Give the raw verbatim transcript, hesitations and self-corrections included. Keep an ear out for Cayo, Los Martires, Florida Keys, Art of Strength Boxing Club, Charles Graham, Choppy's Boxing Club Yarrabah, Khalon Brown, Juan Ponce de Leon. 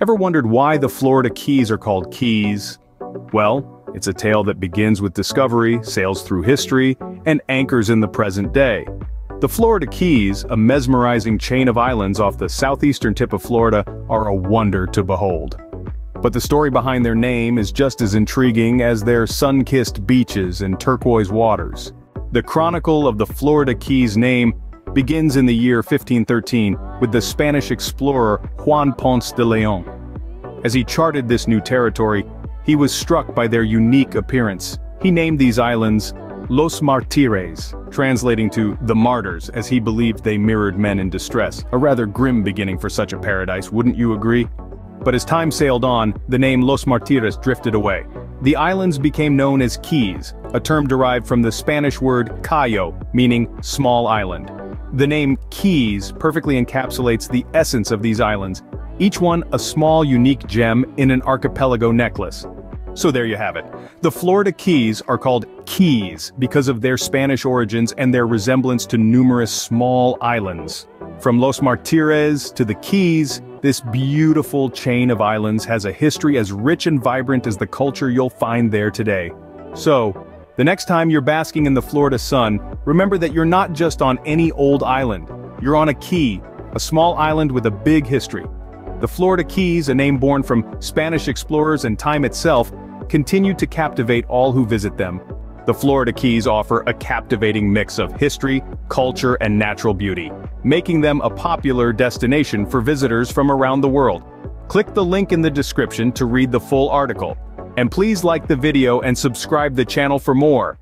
Ever wondered why the Florida Keys are called Keys? Well, it's a tale that begins with discovery, sails through history, and anchors in the present day. The Florida Keys, a mesmerizing chain of islands off the southeastern tip of Florida, are a wonder to behold. But the story behind their name is just as intriguing as their sun-kissed beaches and turquoise waters. The chronicle of the Florida Keys name begins in the year fifteen thirteen with the Spanish explorer Juan Ponce de Leon. As he charted this new territory, he was struck by their unique appearance. He named these islands Los Martires, translating to the martyrs, as he believed they mirrored men in distress. A rather grim beginning for such a paradise, wouldn't you agree? But as time sailed on, the name Los Martires drifted away. The islands became known as Keys, a term derived from the Spanish word Cayo, meaning small island. The name Keys perfectly encapsulates the essence of these islands, each one a small unique gem in an archipelago necklace. So there you have it. The Florida Keys are called Keys because of their Spanish origins and their resemblance to numerous small islands. From Los Martires to the Keys, this beautiful chain of islands has a history as rich and vibrant as the culture you'll find there today. So, the next time you're basking in the Florida sun, remember that you're not just on any old island. You're on a key, a small island with a big history. The Florida Keys, a name born from Spanish explorers and time itself, continue to captivate all who visit them. The Florida Keys offer a captivating mix of history, culture, and natural beauty, making them a popular destination for visitors from around the world. Click the link in the description to read the full article. And please like the video and subscribe the channel for more.